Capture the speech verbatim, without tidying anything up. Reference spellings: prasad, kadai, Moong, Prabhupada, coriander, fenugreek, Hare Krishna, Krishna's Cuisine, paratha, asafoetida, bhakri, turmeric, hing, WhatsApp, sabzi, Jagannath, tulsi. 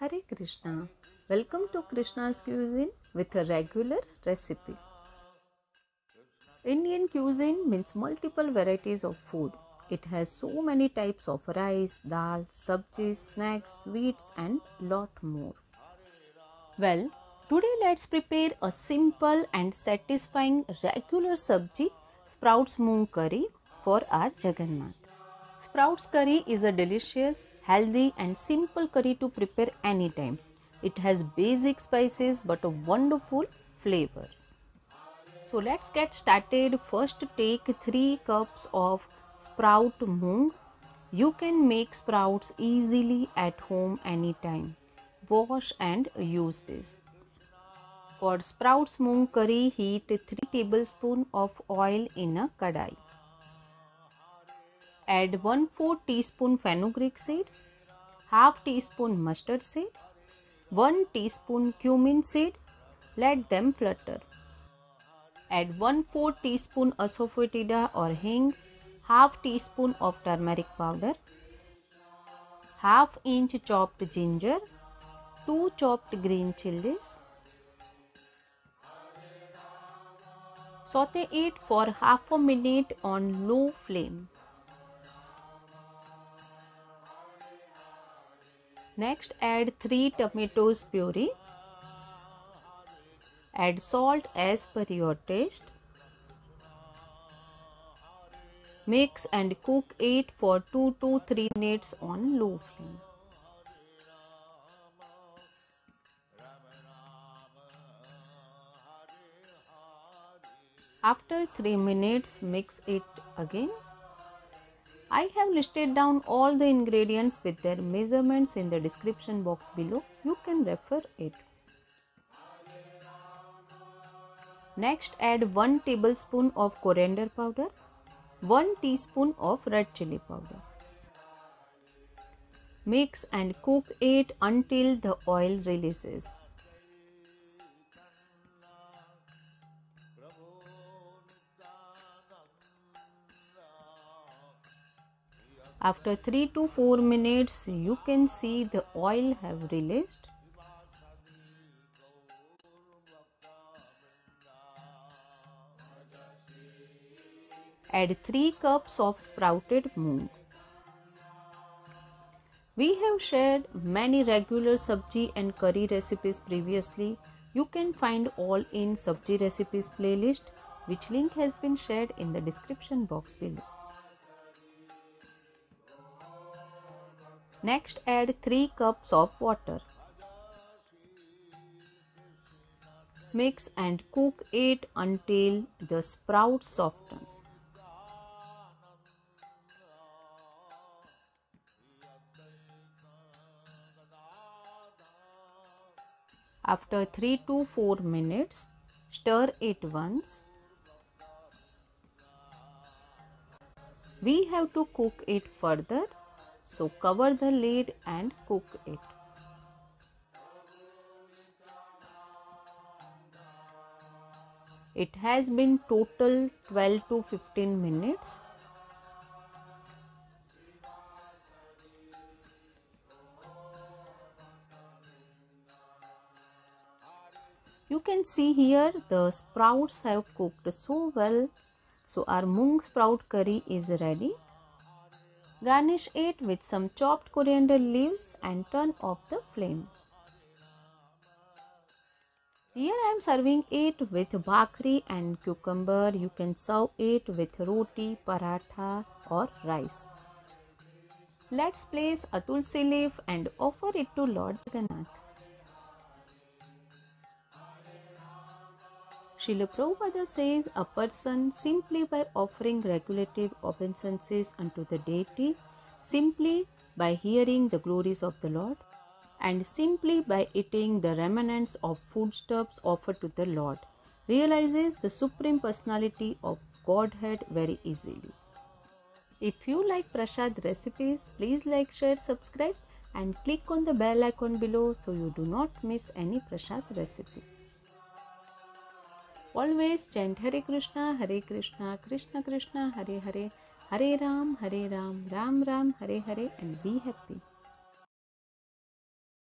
Hare Krishna, welcome to Krishna's Cuisine with a regular recipe. Indian cuisine means multiple varieties of food. It has so many types of rice, dal, sabzi, snacks, sweets and lot more. Well, today let's prepare a simple and satisfying regular sabzi, sprouts moong curry for our Jagannath. Sprouts curry is a delicious, healthy and simple curry to prepare anytime. It has basic spices but a wonderful flavor. So let's get started. First take three cups of sprout moong. You can make sprouts easily at home anytime. Wash and use this. For sprouts moong curry, heat three tablespoons of oil in a kadai. Add one fourth teaspoon fenugreek seed, half teaspoon mustard seed, one teaspoon cumin seed. Let them flutter. Add one fourth teaspoon asafoetida or hing, half teaspoon of turmeric powder, half inch chopped ginger, two chopped green chilies. Saute it for half a minute on low flame. Next, add three tomatoes puree. Add salt as per your taste. Mix and cook it for two to three minutes on low flame. After three minutes, mix it again. I have listed down all the ingredients with their measurements in the description box below. You can refer it. Next, add one tablespoon of coriander powder, one teaspoon of red chili powder. Mix and cook it until the oil releases. After three to four minutes, you can see the oil have released. Add three cups of sprouted moong. We have shared many regular sabzi and curry recipes previously. You can find all in sabzi recipes playlist, which link has been shared in the description box below. Next, add three cups of water. Mix and cook it until the sprouts soften. After three to four minutes, stir it once. We have to cook it further. So cover the lid and cook it. It has been total twelve to fifteen minutes. You can see here the sprouts have cooked so well. So our moong sprout curry is ready. Garnish it with some chopped coriander leaves and turn off the flame. Here I am serving it with bhakri and cucumber. You can serve it with roti, paratha or rice. Let's place a tulsi leaf and offer it to Lord Jagannath. Srila Prabhupada says a person simply by offering regulative obeisances unto the deity, simply by hearing the glories of the Lord, and simply by eating the remnants of foodstuffs offered to the Lord, realizes the Supreme Personality of Godhead very easily. If you like Prasad recipes, please like, share, subscribe and click on the bell icon below so you do not miss any Prasad recipe. Always chant Hare Krishna, Hare Krishna, Krishna Krishna, Hare Hare, Hare Ram, Hare Ram, Ram Ram, Hare Hare and be happy.